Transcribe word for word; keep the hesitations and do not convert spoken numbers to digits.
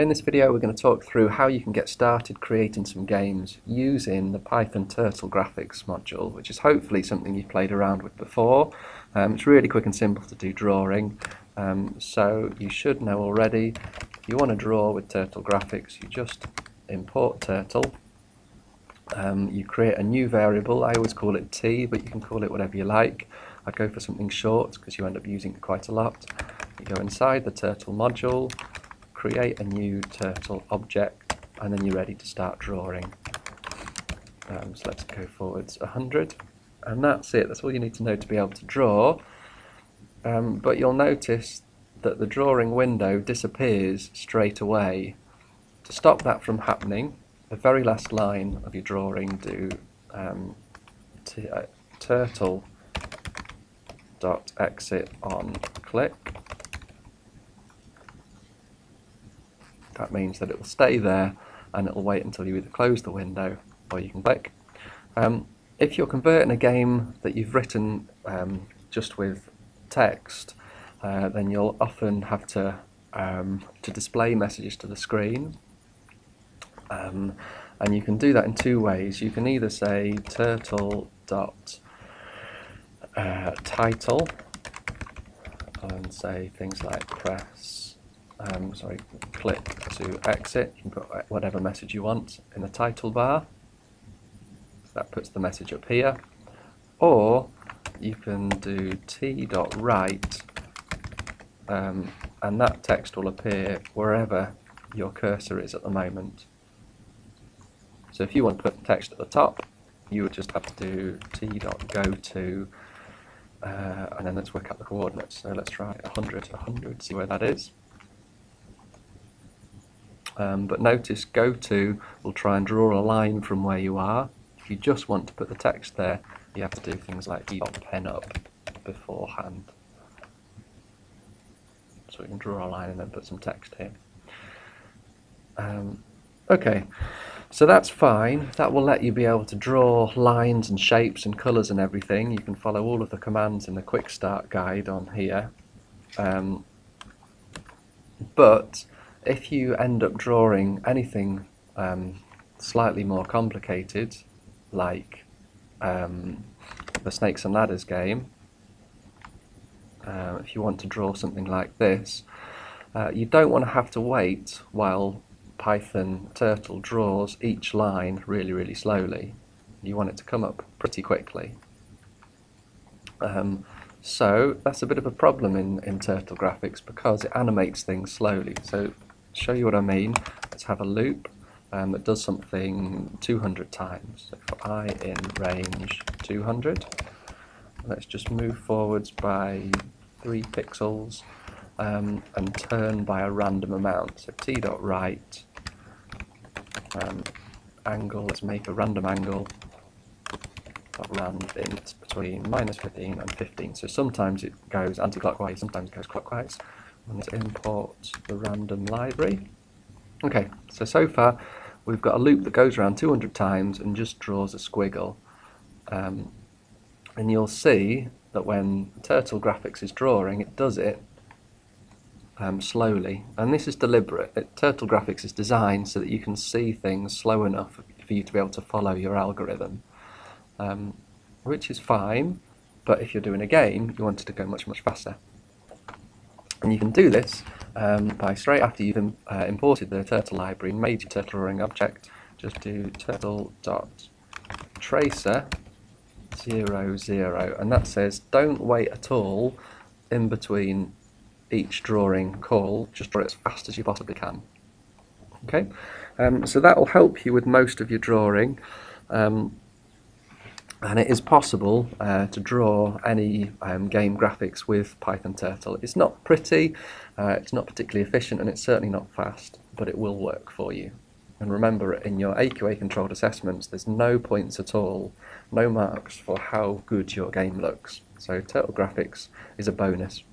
In this video we're going to talk through how you can get started creating some games using the Python Turtle Graphics module, which is hopefully something you've played around with before. Um, it's really quick and simple to do drawing, um, so you should know already. If you want to draw with Turtle Graphics, you just import Turtle, um, you create a new variable. I always call it T, but you can call it whatever you like. I'd go for something short because you end up using it quite a lot. You go inside the Turtle module, create a new turtle object, and then you're ready to start drawing. Um, so let's go forwards one hundred, and that's it. That's all you need to know to be able to draw. Um, but you'll notice that the drawing window disappears straight away. To stop that from happening, the very last line of your drawing, do um, t uh, turtle dot exit on click. That means that it will stay there and it will wait until you either close the window or you can click. Um, if you're converting a game that you've written um, just with text, uh, then you'll often have to, um, to display messages to the screen. Um, and you can do that in two ways. You can either say turtle dot uh, title and say things like press Um, sorry, click to exit. You can put whatever message you want in the title bar. So that puts the message up here. Or you can do t.write, um, and that text will appear wherever your cursor is at the moment. So if you want to put text at the top, you would just have to do t.goto, uh, and then let's work out the coordinates. So let's try one hundred, one hundred, see where that is. Um, but notice go to will try and draw a line from where you are. If you just want to put the text there, you have to do things like you pen up beforehand. So we can draw a line and then put some text here. Um, okay, so that's fine. That will let you be able to draw lines and shapes and colours and everything. You can follow all of the commands in the quick start guide on here. Um, but if you end up drawing anything um, slightly more complicated, like um, the Snakes and Ladders game, uh, if you want to draw something like this, uh, you don't want to have to wait while Python Turtle draws each line really, really slowly. You want it to come up pretty quickly. Um, so that's a bit of a problem in, in Turtle Graphics because it animates things slowly. So show you what I mean. Let's have a loop um, that does something two hundred times. So for I in range two hundred, let's just move forwards by three pixels um, and turn by a random amount. So t.write um, angle. Let's make a random angle. Rand int between minus fifteen and fifteen. So sometimes it goes anti-clockwise, sometimes it goes clockwise. Let's import the random library. Okay, so so far we've got a loop that goes around two hundred times and just draws a squiggle. Um, and you'll see that when Turtle Graphics is drawing, it does it um, slowly. And this is deliberate. It, Turtle Graphics is designed so that you can see things slow enough for you to be able to follow your algorithm. Um, which is fine, but if you're doing a game, you want it to go much, much faster. And you can do this um, by straight after you've im uh, imported the turtle library and made your turtle drawing object, just do turtle.tracer zero zero, and that says don't wait at all in between each drawing call, just draw it as fast as you possibly can. Okay, um, so that will help you with most of your drawing. Um, And it is possible uh, to draw any um, game graphics with Python Turtle. It's not pretty, uh, it's not particularly efficient, and it's certainly not fast, but it will work for you. And remember, in your A Q A controlled assessments, there's no points at all, no marks for how good your game looks. So Turtle Graphics is a bonus.